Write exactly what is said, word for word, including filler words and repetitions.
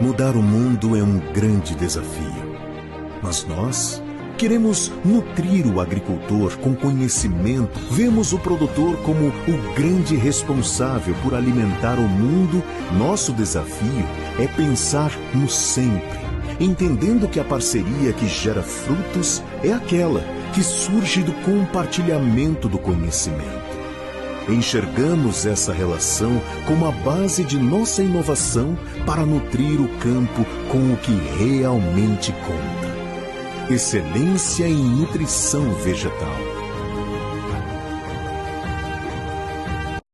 Mudar o mundo é um grande desafio, mas nós queremos nutrir o agricultor com conhecimento. Vemos o produtor como o grande responsável por alimentar o mundo. Nosso desafio é pensar no sempre, entendendo que a parceria que gera frutos é aquela que surge do compartilhamento do conhecimento. Enxergamos essa relação como a base de nossa inovação para nutrir o campo com o que realmente conta. Excelência em nutrição vegetal.